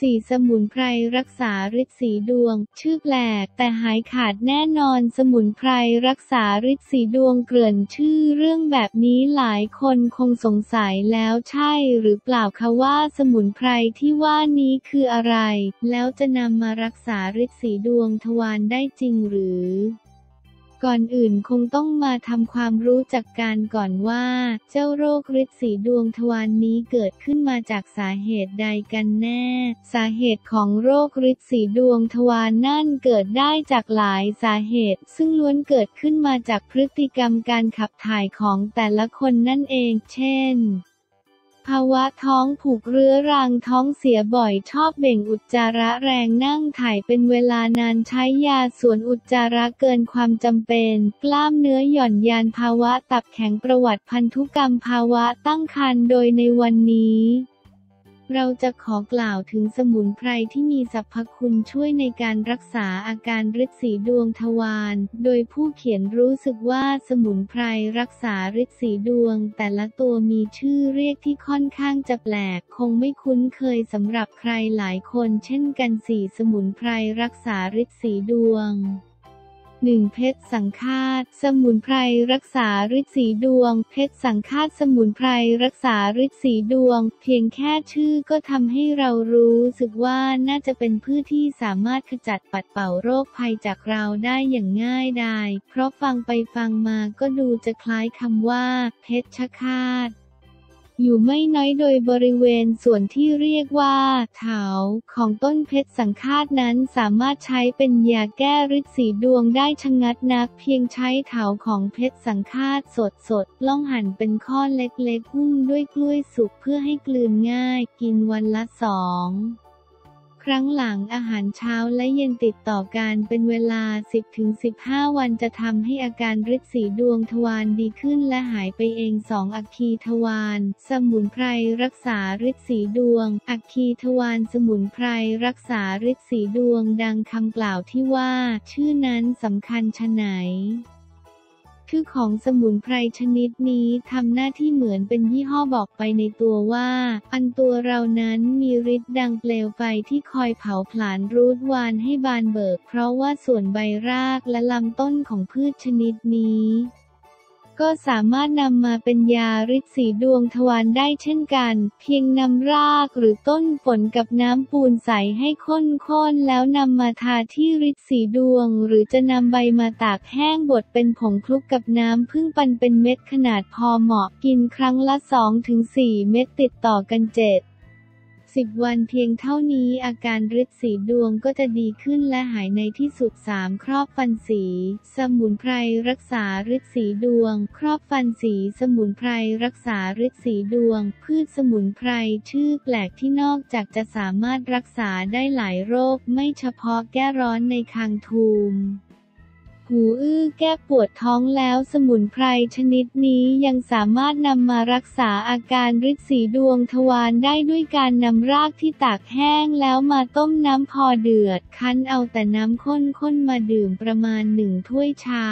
สีสมุนไพรรักษาฤทธิ์สีดวงชื่อแปลกแต่หายขาดแน่นอนสมุนไพรรักษาฤทธิ์สีดวงเกริ่นชื่อเรื่องแบบนี้หลายคนคงสงสัยแล้วใช่หรือเปล่าคะว่าสมุนไพรที่ว่านี้คืออะไรแล้วจะนำมารักษาฤทธิ์สีดวงทวารได้จริงหรือก่อนอื่นคงต้องมาทำความรู้จักกันก่อนว่าเจ้าโรคฤทธิ์สีดวงทวารนี้เกิดขึ้นมาจากสาเหตุใดกันแน่สาเหตุของโรคฤทธิ์สีดวงทวารนั่นเกิดได้จากหลายสาเหตุซึ่งล้วนเกิดขึ้นมาจากพฤติกรรมการขับถ่ายของแต่ละคนนั่นเองเช่นภาวะท้องผูกเรื้อรังท้องเสียบ่อยชอบเบ่งอุจจาระแรงนั่งถ่ายเป็นเวลานานใช้ยาสวนอุจจาระเกินความจำเป็นกล้ามเนื้อหย่อนยานภาวะตับแข็งประวัติพันธุกรรมภาวะตั้งครรภ์โดยในวันนี้เราจะขอกล่าวถึงสมุนไพรที่มีสรรพคุณช่วยในการรักษาอาการฤทธิ์สีดวงทวารโดยผู้เขียนรู้สึกว่าสมุนไพรรักษาฤทธิ์สีดวงแต่ละตัวมีชื่อเรียกที่ค่อนข้างจะแปลกคงไม่คุ้นเคยสำหรับใครหลายคนเช่นกัน4สมุนไพรรักษาฤทธิ์สีดวง1. เพชรสังฆาตสมุนไพรรักษาฤทธิ์สีดวงเพชรสังฆาตสมุนไพรรักษาฤทธิ์สีดวงเพียงแค่ชื่อก็ทำให้เรารู้สึกว่าน่าจะเป็นพืชที่สามารถขจัดปัดเป่าโรคภัยจากเราได้อย่างง่ายดายเพราะฟังไปฟังมาก็ดูจะคล้ายคำว่าเพชฌฆาตอยู่ไม่น้อยโดยบริเวณส่วนที่เรียกว่าเถาของต้นเพชรสังฆาตนั้นสามารถใช้เป็นยาแก้ฤทธิ์สีดวงได้ชะงัดนักเพียงใช้เถาของเพชรสังฆาตสดๆล่องหั่นเป็นข้อเล็กๆหุ้มด้วยกล้วยสุกเพื่อให้กลืนง่ายกินวันละ2 ครั้งหลังอาหารเช้าและเย็นติดต่อกันเป็นเวลา 10-15 วันจะทำให้อาการฤทธิ์สีดวงทวารดีขึ้นและหายไปเอง 2 อัคคีทวารสมุนไพรรักษาฤทธิ์สีดวงอัคคีทวารสมุนไพรรักษาฤทธิ์สีดวงดังคำกล่าวที่ว่าชื่อนั้นสำคัญชะไหนชื่อของสมุนไพรชนิดนี้ทำหน้าที่เหมือนเป็นยี่ห้อบอกไปในตัวว่าอันตัวเรานั้นมีฤทธิ์ดังเปลวไฟที่คอยเผาผลาญรูทวารให้บานเบิกเพราะว่าส่วนใบรากและลำต้นของพืชชนิดนี้ก็สามารถนำมาเป็นยาฤทธิ์สีดวงทวารได้เช่นกันเพียงนำรากหรือต้นฝนกับน้ำปูนใสให้ข้นๆแล้วนำมาทาที่ฤทธิ์สีดวงหรือจะนำใบมาตากแห้งบดเป็นผงคลุกกับน้ำผึ้งปั่นเป็นเม็ดขนาดพอเหมาะกินครั้งละ 2-4 เม็ดติดต่อกัน7-10 วันเพียงเท่านี้อาการฤทธิ์สีดวงก็จะดีขึ้นและหายในที่สุด 3. ครอบฟันสีสมุนไพรรักษาฤทธิ์สีดวงครอบฟันสีสมุนไพรรักษาฤทธิ์สีดวงพืชสมุนไพรชื่อแปลกที่นอกจากจะสามารถรักษาได้หลายโรคไม่เฉพาะแก้ร้อนในคางทูมหูอื้อแก้ปวดท้องแล้วสมุนไพรชนิดนี้ยังสามารถนำมารักษาอาการฤทธิ์สีดวงทวารได้ด้วยการนำรากที่ตากแห้งแล้วมาต้มน้ำพอเดือดคั้นเอาแต่น้ำข้นๆมาดื่มประมาณ1 ถ้วยชา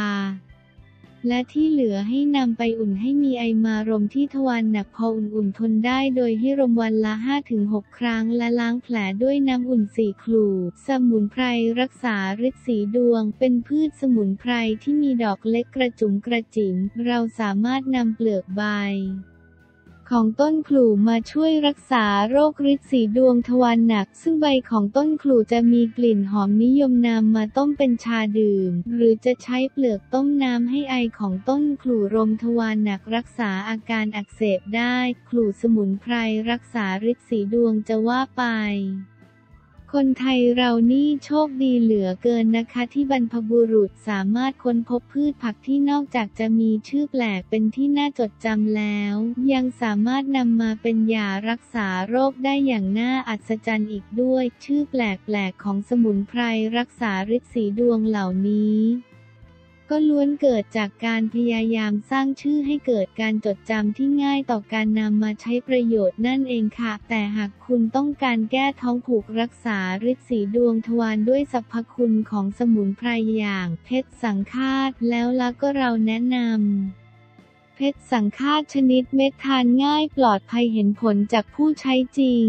และที่เหลือให้นำไปอุ่นให้มีไอมารมที่ทวารหนักพออุ่นๆทนได้โดยให้รมวันละ 5-6 ครั้งและล้างแผลด้วยน้ำอุ่น4 ขลูสมุนไพรรักษาฤทธิ์สีดวงเป็นพืชสมุนไพรที่มีดอกเล็กกระจุ๋มกระจิ๋มเราสามารถนำเปลือกใบของต้นขลู่มาช่วยรักษาโรคฤทธิ์สีดวงทวารหนักซึ่งใบของต้นขลู่จะมีกลิ่นหอมนิยมนำมาต้มเป็นชาดื่มหรือจะใช้เปลือกต้มน้ำให้ไอของต้นขลู่รมทวารหนักรักษาอาการอักเสบได้ขลู่สมุนไพรรักษาฤทธิ์สีดวงจะว่าไปคนไทยเรานี่โชคดีเหลือเกินนะคะที่บรรพบุรุษสามารถค้นพบพืชผักที่นอกจากจะมีชื่อแปลกเป็นที่น่าจดจำแล้วยังสามารถนำมาเป็นยารักษาโรคได้อย่างน่าอัศจรรย์อีกด้วยชื่อแปลกๆของสมุนไพรรักษาฤทธิ์สีดวงเหล่านี้ก็ล้วนเกิดจากการพยายามสร้างชื่อให้เกิดการจดจำที่ง่ายต่อการนำมาใช้ประโยชน์นั่นเองค่ะแต่หากคุณต้องการแก้ท้องผูกรักษาฤทธิ์สีดวงทวารด้วยสรรพคุณของสมุนไพรอย่างเพชรสังฆาตแล้วล่ะก็เราแนะนำเพชรสังฆาตชนิดเม็ดทานง่ายปลอดภัยเห็นผลจากผู้ใช้จริง